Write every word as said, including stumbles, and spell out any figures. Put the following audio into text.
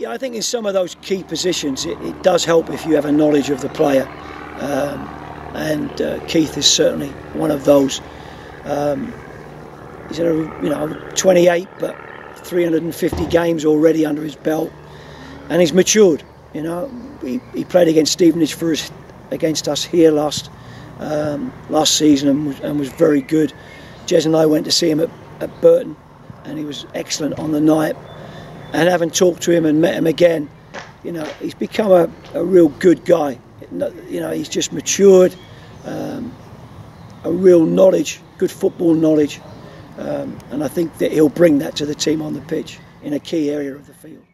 Yeah, I think in some of those key positions, it, it does help if you have a knowledge of the player. Um, and uh, Keith is certainly one of those. Um, he's a, you know, twenty-eight, but three hundred and fifty games already under his belt, and he's matured. You know, he, he played against Stevenage for us, against us here last um, last season, and was, and was very good. Jez and I went to see him at, at Burton, and he was excellent on the night. And having talked to him and met him again, you know, he's become a, a real good guy. You know, he's just matured, um, a real knowledge, good football knowledge, um, and I think that he'll bring that to the team on the pitch in a key area of the field.